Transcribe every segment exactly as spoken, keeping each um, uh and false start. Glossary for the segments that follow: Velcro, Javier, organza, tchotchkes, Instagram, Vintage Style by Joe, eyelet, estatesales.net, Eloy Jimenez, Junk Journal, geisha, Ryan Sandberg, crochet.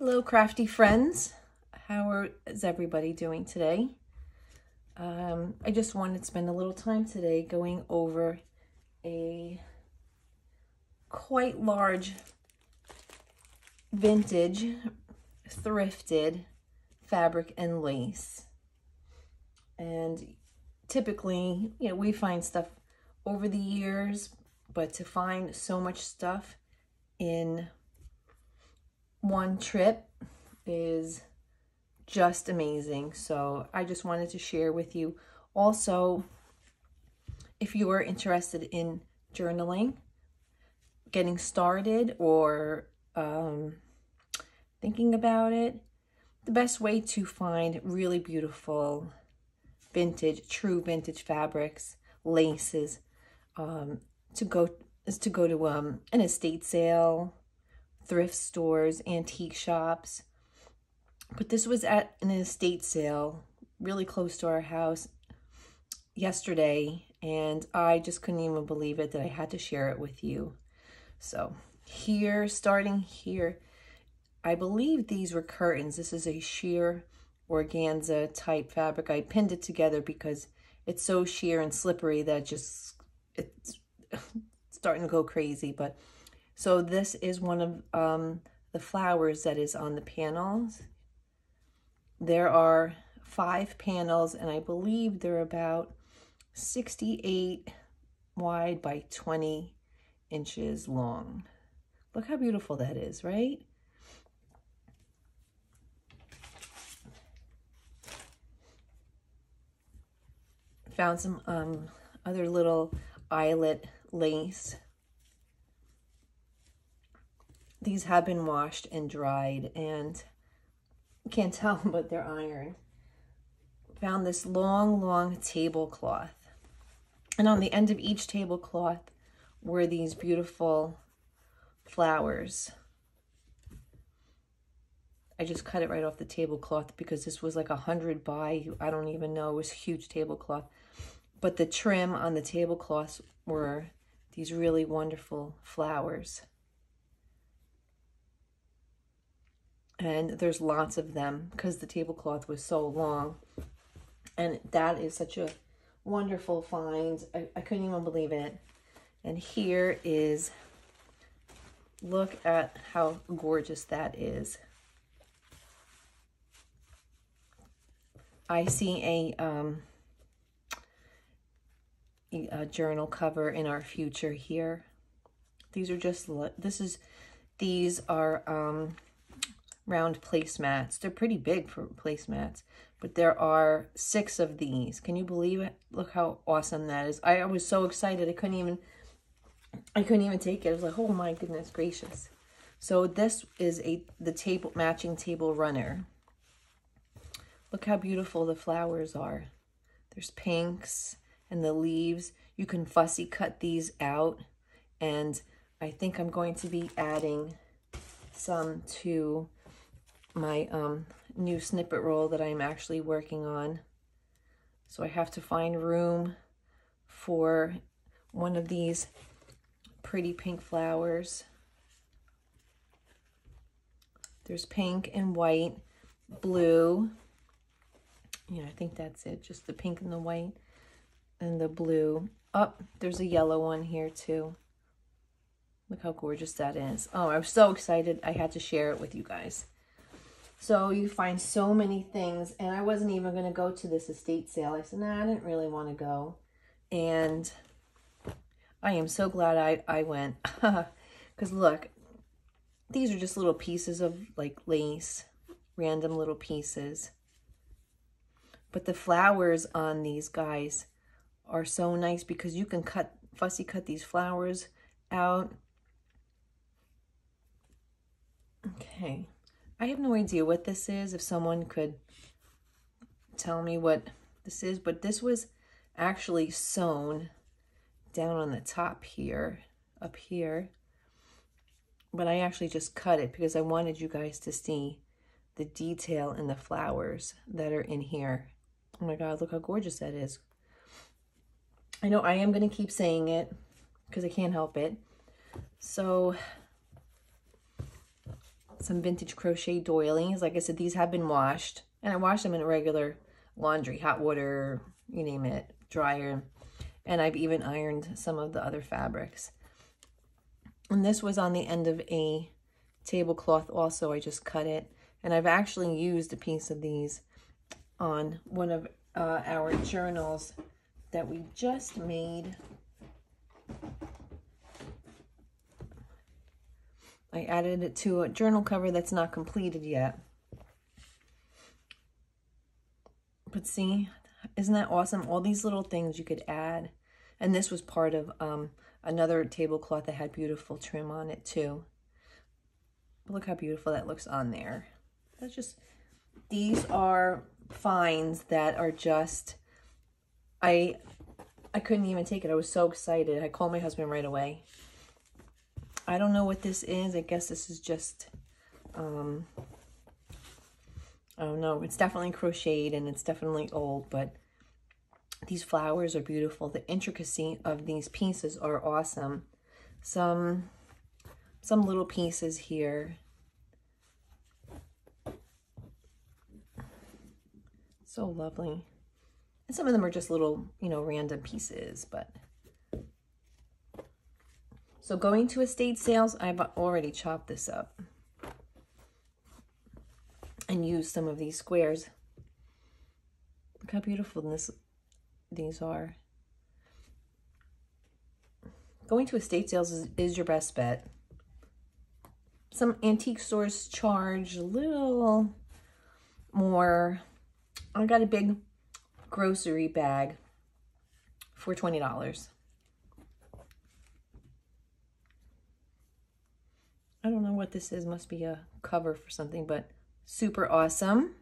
Hello crafty friends, how are, is everybody doing today? Um, I just wanted to spend a little time today going over a quite large vintage thrifted fabric and lace. And typically, you know, we find stuff over the years, but to find so much stuff in one trip is just amazing. So I just wanted to share with you. Also, if you are interested in journaling, getting started, or um, thinking about it, the best way to find really beautiful vintage, true vintage fabrics, laces, um, to go is to go to um, an estate sale, thrift stores, antique shops. But this was at an estate sale really close to our house yesterday, and I just couldn't even believe it that I had to share it with you. So here, starting here, I believe these were curtains. This is a sheer organza type fabric. I pinned it together because it's so sheer and slippery that just it's starting to go crazy. But so this is one of um, the flowers that is on the panels. There are five panels, and I believe they're about sixty-eight wide by twenty inches long. Look how beautiful that is, right? Found some um, other little eyelet lace. These have been washed and dried, and can't tell, but they're ironed. Found this long, long tablecloth. And on the end of each tablecloth were these beautiful flowers. I just cut it right off the tablecloth because this was like a hundred by, I don't even know, it was a huge tablecloth. But the trim on the tablecloths were these really wonderful flowers. And there's lots of them because the tablecloth was so long. And that is such a wonderful find. I, I couldn't even believe it. And here is, look at how gorgeous that is. I see a, um, a journal cover in our future here. These are just, this is, these are, um, round placemats. They're pretty big for placemats, but there are six of these. Can you believe it? Look how awesome that is. I was so excited. I couldn't even, I couldn't even take it. I was like, oh my goodness gracious. So this is a, the table, matching table runner. Look how beautiful the flowers are. There's pinks and the leaves. You can fussy cut these out. And I think I'm going to be adding some to my um, new snippet roll that I'm actually working on. So I have to find room for one of these pretty pink flowers. There's pink and white, blue. You know, I think that's it, just the pink and the white and the blue. Oh, there's a yellow one here too. Look how gorgeous that is. Oh, I'm so excited. I had to share it with you guys. So you find so many things, and I wasn't even going to go to this estate sale. I said, nah, I didn't really want to go. And I am so glad I, I went. Because look, these are just little pieces of like lace, random little pieces. But the flowers on these guys are so nice because you can cut, fussy cut these flowers out. Okay. I have no idea what this is, if someone could tell me what this is, but this was actually sewn down on the top here, up here, but I actually just cut it because I wanted you guys to see the detail in the flowers that are in here. Oh my God, look how gorgeous that is. I know I am going to keep saying it because I can't help it. So some vintage crochet doilings. Like I said, these have been washed, and I wash them in regular laundry, hot water, you name it, dryer. And I've even ironed some of the other fabrics. And this was on the end of a tablecloth also. I just cut it. And I've actually used a piece of these on one of uh, our journals that we just made. I added it to a journal cover that's not completed yet. But see, isn't that awesome? All these little things you could add. And this was part of um, another tablecloth that had beautiful trim on it too. But look how beautiful that looks on there. That's just, these are finds that are just, I, I couldn't even take it. I was so excited. I called my husband right away. I don't know what this is. I guess this is just, um, I don't know. It's definitely crocheted and it's definitely old, but these flowers are beautiful. The intricacy of these pieces are awesome. Some, some little pieces here. So lovely. And some of them are just little, you know, random pieces, but... So going to estate sales, I've already chopped this up and used some of these squares. Look how beautiful this, these are. Going to estate sales is, is your best bet. Some antique stores charge a little more. I got a big grocery bag for twenty dollars. I don't know what this is, must be a cover for something, but super awesome.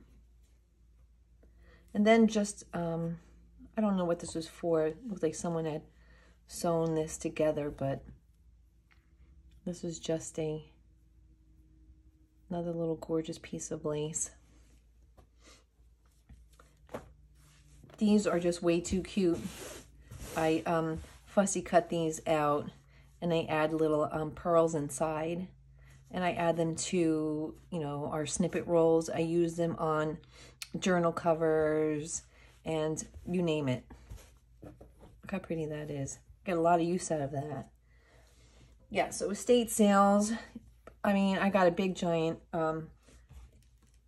And then just, um, I don't know what this was for. It looked like someone had sewn this together, but this was just a, another little gorgeous piece of lace. These are just way too cute. I um, fussy cut these out and I add little um, pearls inside. And I add them to, you know, our snippet rolls. I use them on journal covers and you name it. Look how pretty that is. Get a lot of use out of that. Yeah, so estate sales. I mean, I got a big giant um,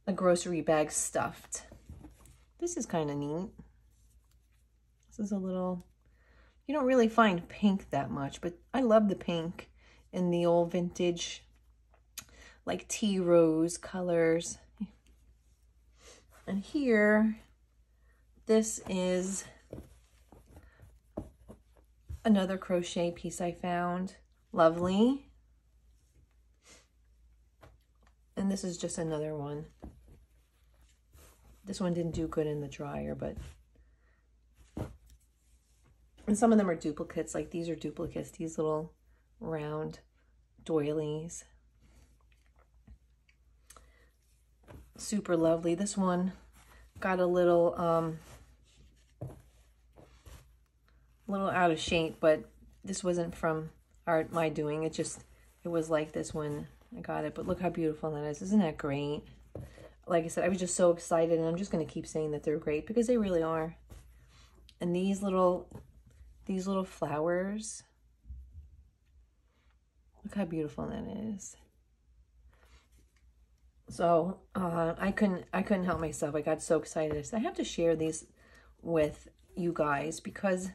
a grocery bag stuffed. This is kind of neat. This is a little, you don't really find pink that much, but I love the pink in the old vintage like tea rose colors. And here, this is another crochet piece I found. Lovely. And this is just another one. This one didn't do good in the dryer, but... And some of them are duplicates, like these are duplicates, these little round doilies. Super lovely. This one got a little um little out of shape, but this wasn't from our my doing. It just it was like this when I got it. But look how beautiful that is. Isn't that great? Like I said, I was just so excited, and I'm just gonna keep saying that they're great because they really are. And these little these little flowers. Look how beautiful that is. So uh, I couldn't I couldn't help myself. I got so excited. I said, I have to share these with you guys, because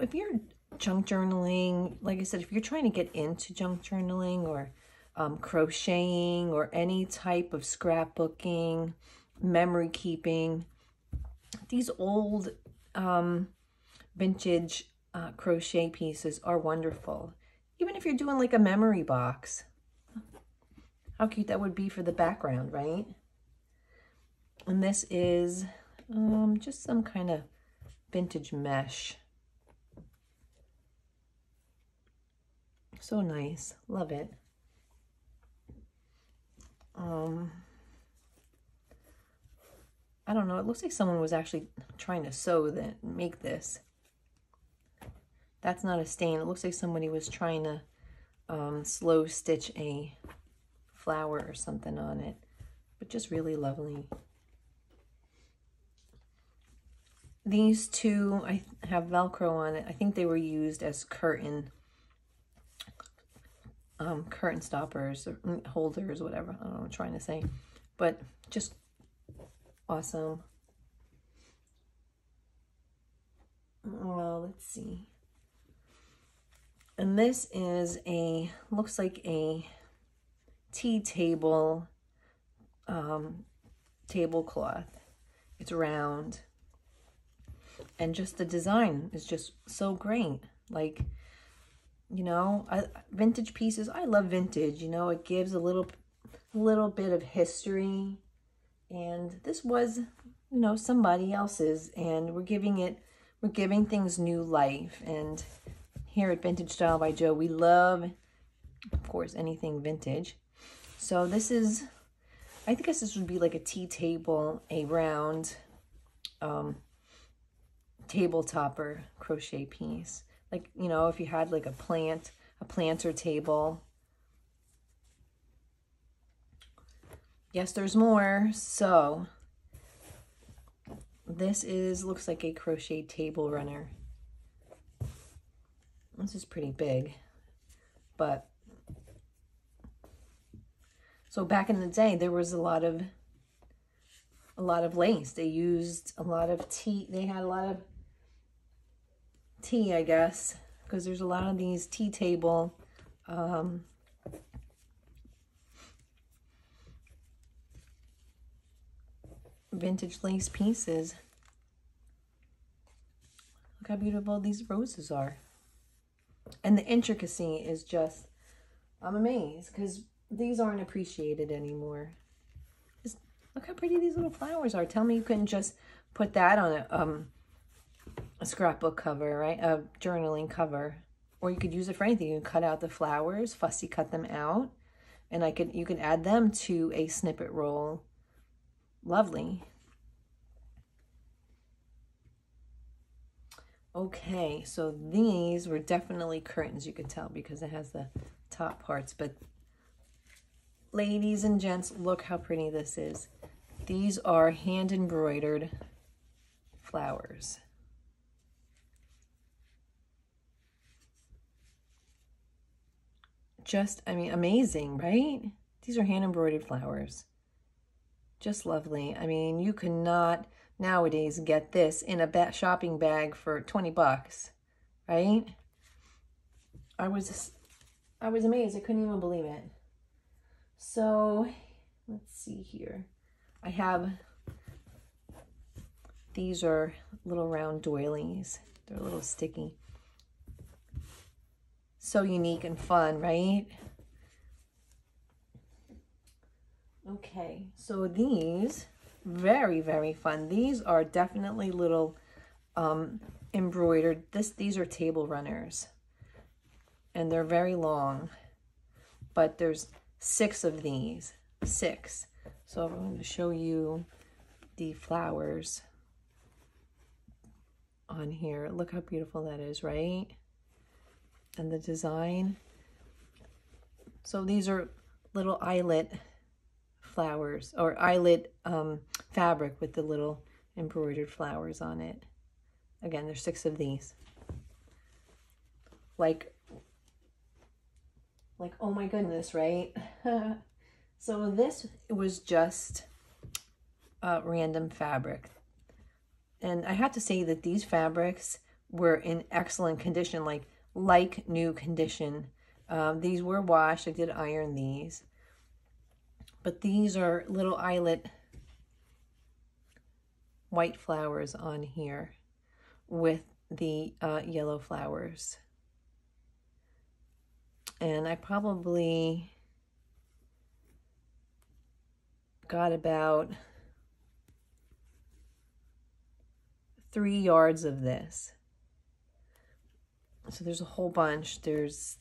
if you're junk journaling, like I said, if you're trying to get into junk journaling or um, crocheting or any type of scrapbooking, memory keeping, these old um, vintage uh, crochet pieces are wonderful. Even if you're doing like a memory box. How cute that would be for the background, right? And this is um, just some kind of vintage mesh. So nice. Love it. Um, I don't know. It looks like someone was actually trying to sew that, make this. That's not a stain. It looks like somebody was trying to um, slow stitch a flower or something on it, but just really lovely. These two, I have Velcro on it. I think they were used as curtain, um, curtain stoppers, or holders, whatever. I don't know what I'm trying to say, but just awesome. Well, let's see. And this is a, looks like a tea table, um, tablecloth. It's round. And just the design is just so great. Like, you know, I, vintage pieces, I love vintage, you know, it gives a little, little bit of history. And this was, you know, somebody else's, and we're giving it, we're giving things new life. And here at Vintage Style by Joe, we love, of course, anything vintage. So this is, I think this would be like a tea table, a round, um, table topper crochet piece. Like, you know, if you had like a plant, a planter table. Yes, there's more. So this is, looks like a crochet table runner. This is pretty big, but so back in the day, there was a lot of, a lot of lace. They used a lot of tea. They had a lot of tea, I guess, because there's a lot of these tea table um, vintage lace pieces. Look how beautiful these roses are, and the intricacy is just, I'm amazed, because these aren't appreciated anymore. Just look how pretty these little flowers are. Tell me you couldn't just put that on a um a scrapbook cover, right? A journaling cover. Or you could use it for anything. You can cut out the flowers, fussy cut them out, and I could, you can add them to a snippet roll. Lovely. Okay, so these were definitely curtains, you could tell, because it has the top parts. But ladies and gents, look how pretty this is. These are hand embroidered flowers. Just, I mean, amazing, right? These are hand embroidered flowers. Just lovely. I mean, you cannot nowadays get this in a ba shopping bag for twenty bucks, right? I was, I was amazed. I couldn't even believe it. So let's see here. I have, these are little round doilies. They're a little sticky. So unique and fun, right? Okay, so these, very, very fun. These are definitely little um, embroidered. This, these are table runners, and they're very long, but there's six of these, six. So I'm going to show you the flowers on here. Look how beautiful that is, right? And the design. So these are little eyelet flowers, or eyelet um, fabric with the little embroidered flowers on it. Again, there's six of these. Like, like, oh my goodness, right? So this was just uh, random fabric. And I have to say that these fabrics were in excellent condition, like, like new condition. Um, these were washed. I did iron these, but these are little eyelet white flowers on here with the uh, yellow flowers. And I probably got about three yards of this. So there's a whole bunch. There's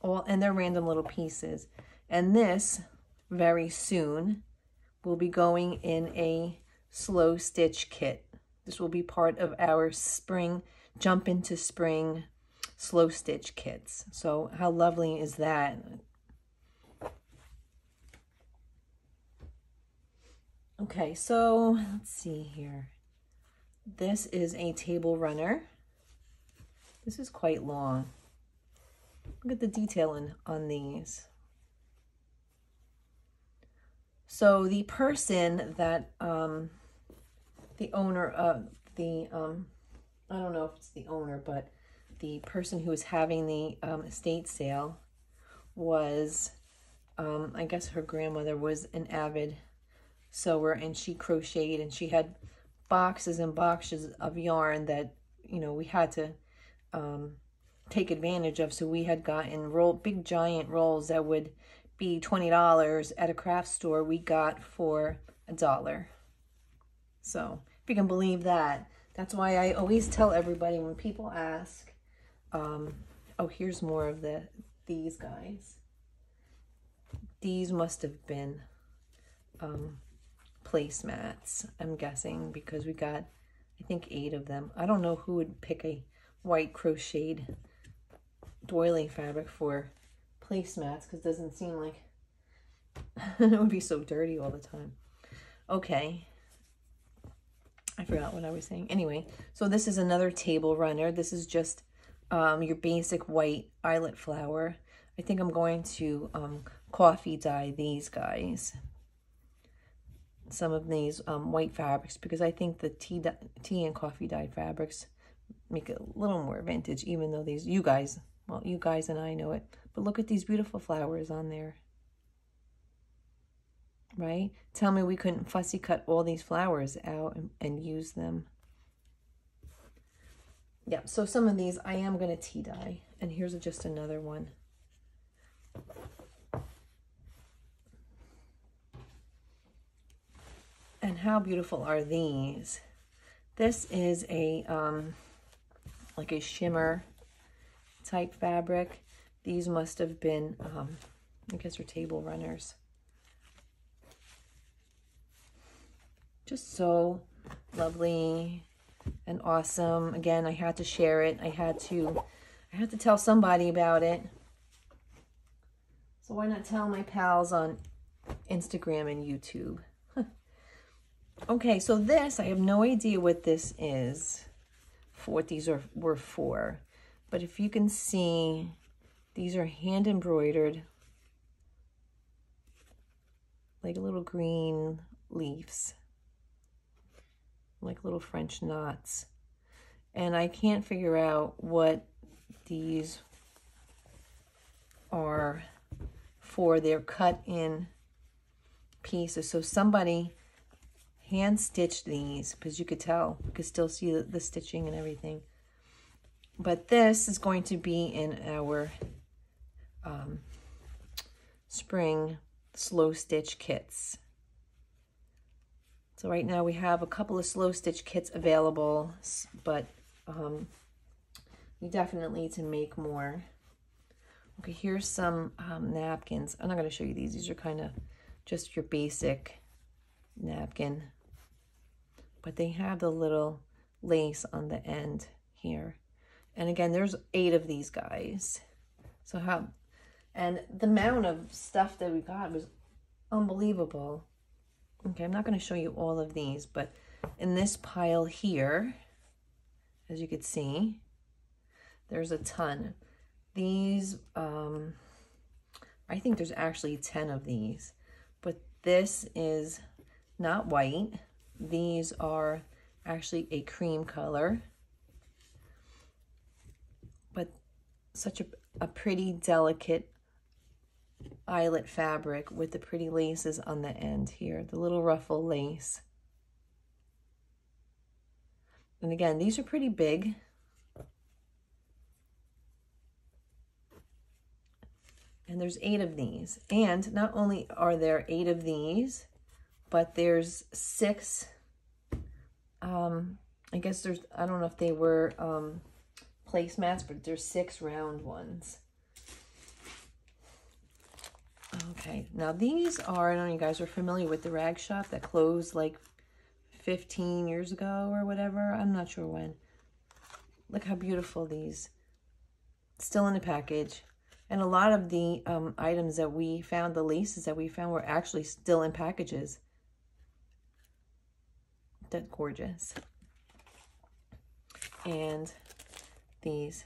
all, and they're random little pieces. And this very soon will be going in a slow stitch kit. This will be part of our spring, jump into spring slow stitch kits. So how lovely is that? Okay, so let's see here. This is a table runner. This is quite long. Look at the detailing on these. So the person that um, the owner of the, um, I don't know if it's the owner, but the person who was having the um, estate sale was, um, I guess her grandmother was an avid sewer, and she crocheted, and she had boxes and boxes of yarn that, you know, we had to um, take advantage of. So we had gotten roll, big giant rolls that would be twenty dollars at a craft store. We got for a dollar. So if you can believe that, that's why I always tell everybody when people ask, um, oh, here's more of the, these guys. These must have been um, placemats, I'm guessing, because we got, I think, eight of them. I don't know who would pick a white crocheted doily fabric for placemats, because it doesn't seem like it would be so dirty all the time. Okay, I forgot what I was saying. Anyway, so this is another table runner. This is just um, your basic white eyelet flower. I think I'm going to um, coffee dye these guys, some of these um, white fabrics, because I think the tea, tea and coffee dyed fabrics make it a little more vintage, even though these, you guys, well, you guys and I know it, but look at these beautiful flowers on there, right? Tell me we couldn't fussy cut all these flowers out and, and use them. Yeah, so some of these I am going to tea dye, and here's just another one. And how beautiful are these? This is a, um, like a shimmer type fabric. These must have been, um, I guess, are table runners. Just so lovely and awesome. Again, I had to share it. I had to, I had to tell somebody about it. So why not tell my pals on Instagram and YouTube? Okay, so this, I have no idea what this is, for what these are, were for. But if you can see, these are hand embroidered, like little green leaves, like little French knots. And I can't figure out what these are for. They're cut in pieces. So somebody hand stitched these, because you could tell, you could still see the, the stitching and everything. But this is going to be in our um, spring slow stitch kits. So right now we have a couple of slow stitch kits available, but um, we definitely need to make more. Okay, here's some um, napkins. I'm not going to show you these. These are kind of just your basic napkin, but they have the little lace on the end here. And again, there's eight of these guys. So how, and the amount of stuff that we got was unbelievable. Okay, I'm not going to show you all of these, but in this pile here, as you can see, there's a ton. These, um, I think there's actually ten of these, but this is not white. These are actually a cream color, but such a, a pretty delicate eyelet fabric with the pretty laces on the end here, the little ruffle lace. And again, these are pretty big. And there's eight of these. And not only are there eight of these, but there's six, um, I guess there's, I don't know if they were um, placemats, but there's six round ones. Okay, now these are, I don't know you guys are familiar with the rag shop that closed like fifteen years ago or whatever. I'm not sure when. Look how beautiful these, still in the package. And a lot of the um, items that we found, the laces that we found, were actually still in packages. that gorgeous. And these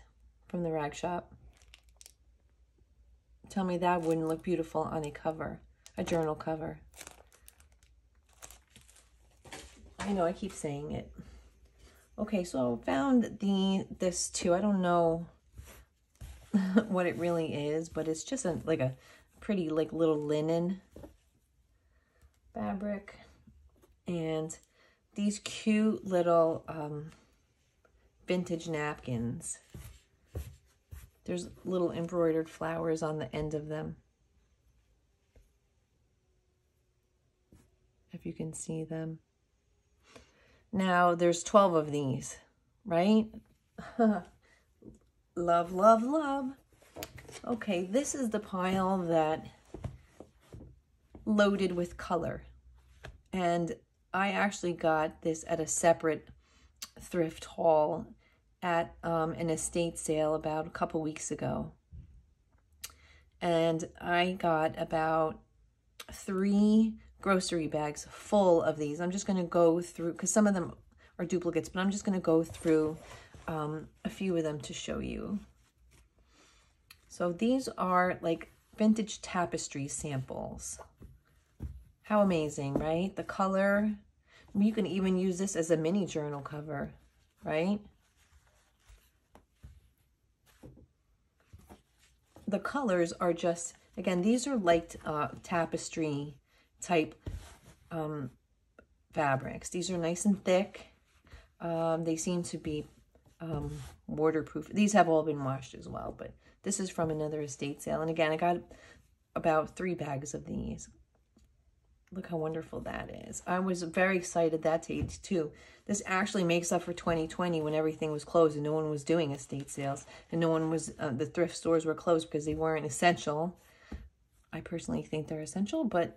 from the rag shop. Tell me that wouldn't look beautiful on a cover, a journal cover. I know I keep saying it. Okay, so I found the this too. I don't know what it really is, but it's just a, like a pretty like little linen fabric. And these cute little um, vintage napkins. There's little embroidered flowers on the end of them. If you can see them. Now there's twelve of these, right? Love, love, love. Okay, this is the pile that loaded with color. And I actually got this at a separate thrift haul at um, an estate sale about a couple weeks ago. And I got about three grocery bags full of these. I'm just going to go through, because some of them are duplicates, but I'm just going to go through um, a few of them to show you. So these are like vintage tapestry samples. How amazing, right? The color. You can even use this as a mini journal cover, right? The colors are just, again, these are light uh, tapestry type um, fabrics. These are nice and thick. Um, they seem to be um, waterproof. These have all been washed as well, but this is from another estate sale. And again, I got about three bags of these. Look how wonderful that is. I was very excited that date too. This actually makes up for twenty twenty when everything was closed and no one was doing estate sales and no one was, uh, the thrift stores were closed because they weren't essential. I personally think they're essential, but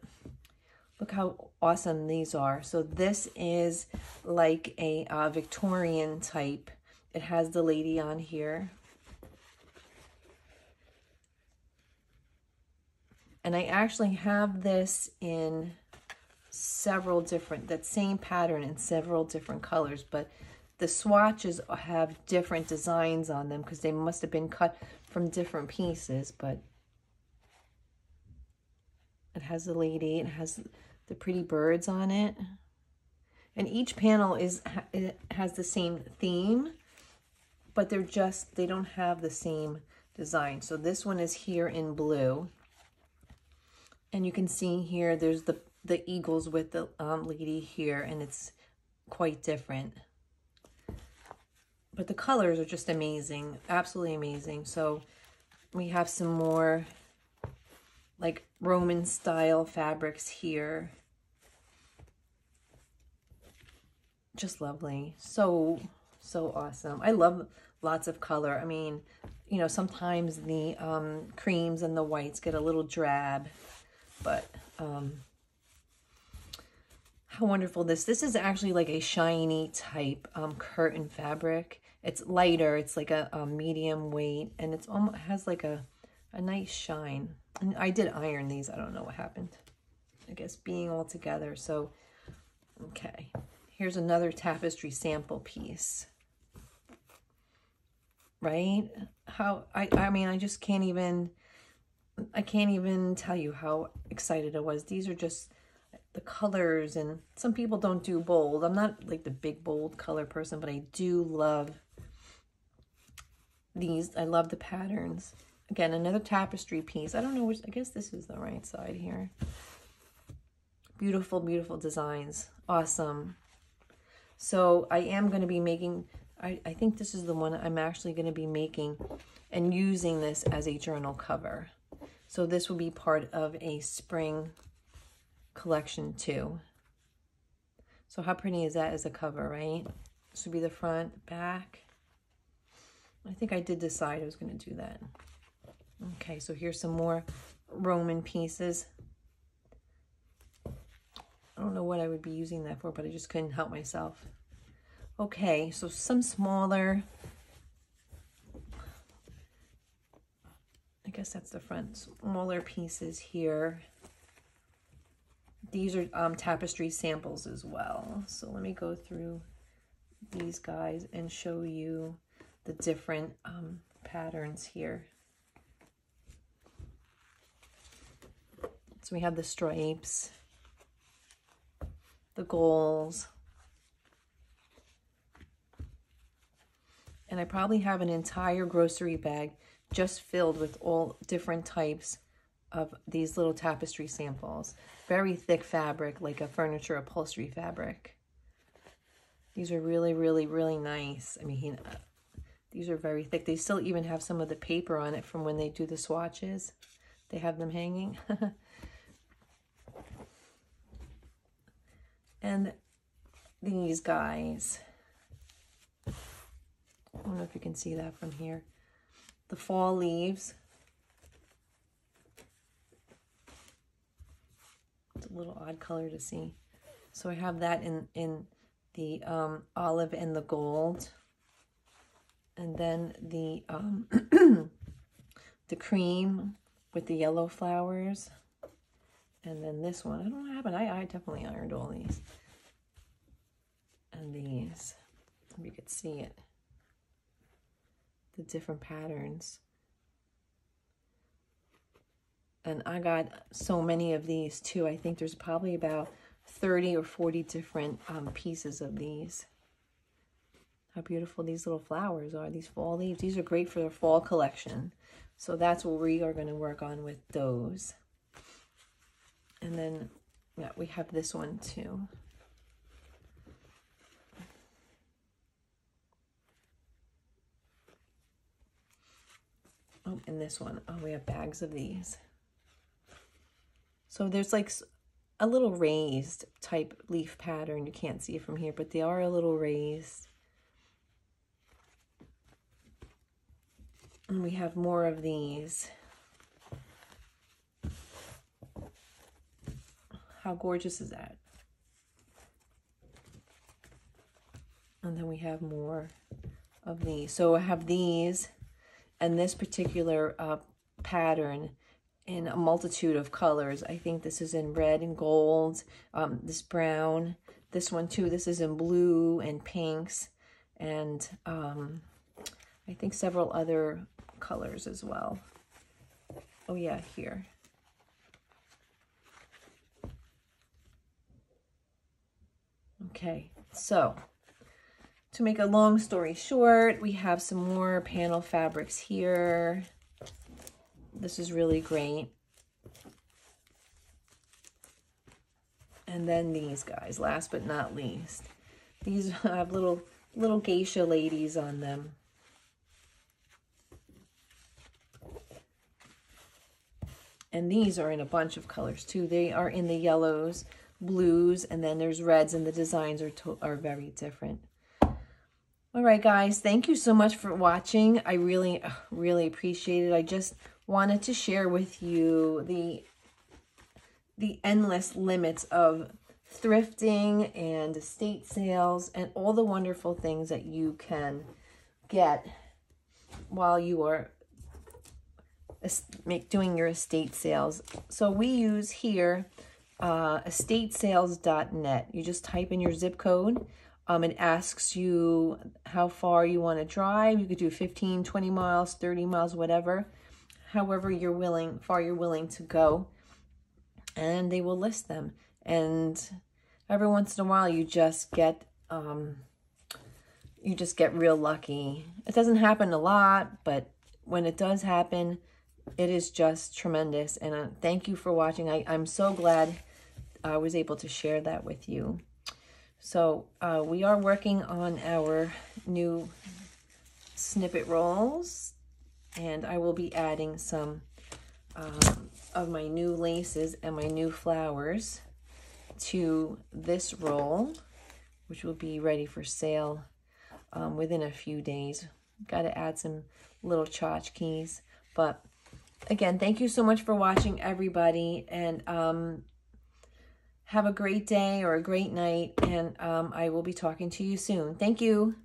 look how awesome these are. So this is like a uh, Victorian type. It has the lady on here. And I actually have this in several different, that same pattern in several different colors, but the swatches have different designs on them because they must have been cut from different pieces, but it has the lady, it has the pretty birds on it. And each panel is it has the same theme, but they're just, they don't have the same design. So this one is here in blue. And you can see here, there's the, the eagles with the um, lady here, and it's quite different. But the colors are just amazing, absolutely amazing. So we have some more like Roman style fabrics here. Just lovely, so, so awesome. I love lots of color. I mean, you know, sometimes the um, creams and the whites get a little drab. But um, how wonderful this. This is actually like a shiny type um, curtain fabric. It's lighter. It's like a, a medium weight, and it's almost has like a, a nice shine. And I did iron these. I don't know what happened. I guess being all together. So, okay. Here's another tapestry sample piece. Right? How, I, I mean, I just can't even... I can't even tell you how excited I was. These are just the colors, and some people don't do bold. I'm not like the big bold color person, but I do love these. I love the patterns. Again, another tapestry piece. I don't know which, I guess this is the right side here. Beautiful, beautiful designs. Awesome. So I am going to be making, I, I think this is the one I'm actually going to be making and using this as a journal cover. So this will be part of a spring collection too. So how pretty is that as a cover, right? This would be the front, the back. I think I did decide I was gonna do that. Okay, so here's some more Roman pieces. I don't know what I would be using that for, but I just couldn't help myself. Okay, so some smaller, I guess that's the front, smaller pieces here. these are um, tapestry samples as well. So let me go through these guys and show you the different um, patterns here. So we have the stripes, the goals, and I probably have an entire grocery bag just filled with all different types of these little tapestry samples. Very thick fabric, like a furniture upholstery fabric. These are really, really, really nice. I mean, these are very thick. They still even have some of the paper on it from when they do the swatches. They have them hanging. And these guys, I don't know if you can see that from here. The fall leaves. It's a little odd color to see. So I have that in, in the um, olive and the gold. And then the, um, the cream with the yellow flowers. And then this one, I don't know what happened. I, I definitely ironed all these. And these, if you could see it, the different patterns. And I got so many of these too. I think there's probably about thirty or forty different um, pieces of these. How beautiful these little flowers are, these fall leaves. These are great for the fall collection. So that's what we are going to work on with those. And then yeah, we have this one too. Oh, and this one. Oh, we have bags of these. So there's like a little raised type leaf pattern. You can't see it from here, but they are a little raised. And we have more of these. How gorgeous is that? And then we have more of these. So I have these and this particular uh, pattern in a multitude of colors. I think this is in red and gold, um, this brown, this one too. This is in blue and pinks, and um, I think several other colors as well. Oh yeah, here. Okay, so to make a long story short, we have some more panel fabrics here. This is really great. And then these guys, last but not least. These have little little geisha ladies on them. And these are in a bunch of colors too. They are in the yellows, blues, and then there's reds, and the designs are are very different. All right, guys, thank you so much for watching. I really, really appreciate it. I just wanted to share with you the the endless limits of thrifting and estate sales and all the wonderful things that you can get while you are doing your estate sales. So we use here Uh, estate sales dot net. You just type in your zip code. Um, it asks you how far you want to drive. You could do fifteen, twenty miles, thirty miles, whatever, however you're willing, far you're willing to go. And they will list them. And every once in a while, you just get, um, you just get real lucky. It doesn't happen a lot, but when it does happen, it is just tremendous. And uh, thank you for watching. I, I'm so glad I was able to share that with you. So uh, we are working on our new snippet rolls, and I will be adding some um, of my new laces and my new flowers to this roll, which will be ready for sale um, within a few days. Got to add some little tchotchkes, but again, thank you so much for watching, everybody, and um, have a great day or a great night, and um, I will be talking to you soon. Thank you.